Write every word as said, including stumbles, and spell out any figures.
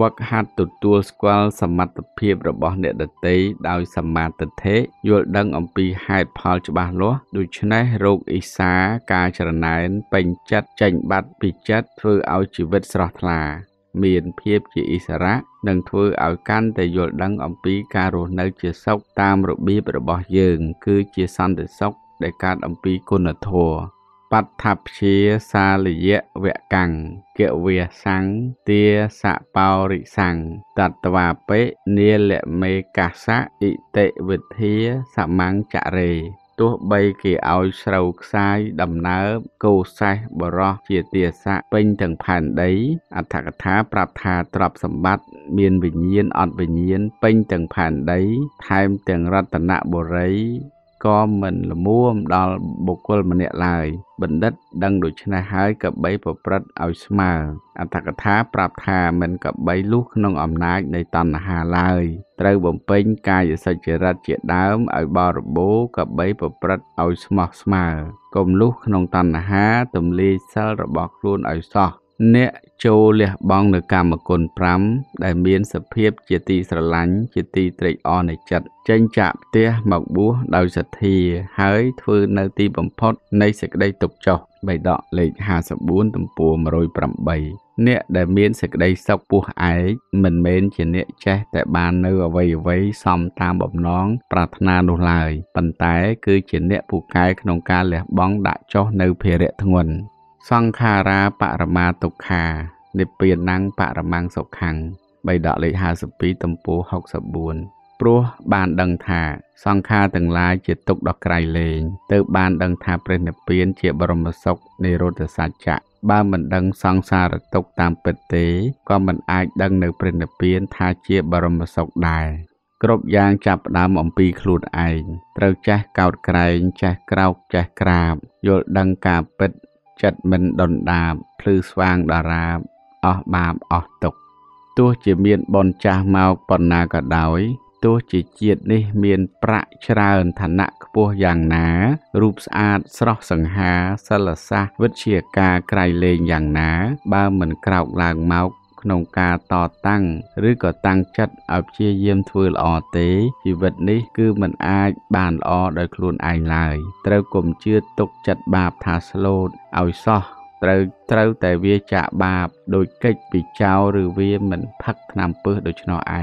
วักหัดตุตัวสควอลสมัติเพียบระบอบเนตเตยดาวสมัติเทยยอดดังอมปีไฮพอลจบาล้อดูชนะโรคอิสากาจรณานเป็นจัดจังบัดปิจัดเพื่อเอาชีวิตสระลาเมียนเพียบจีอิสระดังทั่วเอาการแต่ยอดดังอมปีการุณาเจียสกตามระเบียบระบอบยืนคือเจียสันเดสกได้การอมปีกุนทวปัตถับเชียซาลิเยเวกังเกเวียสังเตียสะเปาริสังตัตวาเปเนเลเมกาสะอิเตวิเทียสมังจเรตัวใบเกี่ยวเสาไซดำน้ำกูไซบรอเชียเตียสะเป็นถึงผ่านได้อัตถกถาปรับทาตรับสมบัติเมียนวิญญาณอัดวิญญาณเป็นถึงผ่านได้ไทม์ถึงรัตนบุรีก็มันละมุมดอลบุคคลมันเนี่ยลายบันดัดดังโดยชนะหายกับใบประพฤติเอาสมาอัตกถาปรับทามันกับใบลูกน้องอำนาจในตันหาลายเตยบ่มเป่งกายสัจจรัจเจดามเอาบารโบกับใบประพฤติเอาสมัครสมากลมลูกน้องตันหาตุ่มลีเซลระบอกรูนเอาซอเนโจเลียบองในกรรมกลพรำได้เมียนสเพียบเจตีสลันเจตีตรีออนในจัดเจนจับเตี้ยหมอกบัวดาวสถีหายฟื้นในตีบมพดในศึกได้ตกเจาะใบดอกเล็กหาสบู่ตั้มปูมารวยปรำใบเนได้เมียนศึกได้สักปูไอมันเมียนเจเนเจแต่บานเนื้อไว้ไว้ซ้อมตามบ่มน้องปรารถนาดูลายปันไตคือเจเนผูกกายขนมกาเลียบองด่าเจาะในเพเรทงวนสังขาราปรมาตุคาในเปลี่ยนนังปรมังสขังใบดอกเลยหาสปีตมปูหกสบูนปลัวบานดังธาสังขาต่างลายเจตกดอกไกรเลงเติบบานดังธาเปลี่ยนเปลี่ยนเจบรมศกในโรตสัจจะบ้ามันดังสังสารตกตามเปเตก็มันอายดังในเปลี่ยนเปลี่ยนธาเจบรมศกได้กรบยางจับดามอมปีคลุดไอเติบแจเก่าไกรแจเก่าแจกราบโยดังกาเป็ดจัดมันดอนดาบพลือสว่างดาราบออกบาบออกตกตัวจีเมียนบอลจ่าเมาปนนากระดอยตัวจีเจียดนี่เมียนประชราเอินฐานะพวกอย่างหนารูปสะอาดสระสังหาสละซะวิเชียกาไกลเลงอย่างหนาบ้าเหมือนกล่าวลางเมาขนมกาต่อตั้งหรือก่อตั้งจัดเอาเชียเยี่ยมทวีลอเตชีวิตนี้คือมันอายบานอโดยคลุนไอลายเต้ากลมเชื่อตกจัดบาปทาสโลดเอาซอเต้าเต้าแต่เวียจะบาปโดยเกิดปีเจ้าหรือเวียมันพักนำเปื้อโดยชนอไอ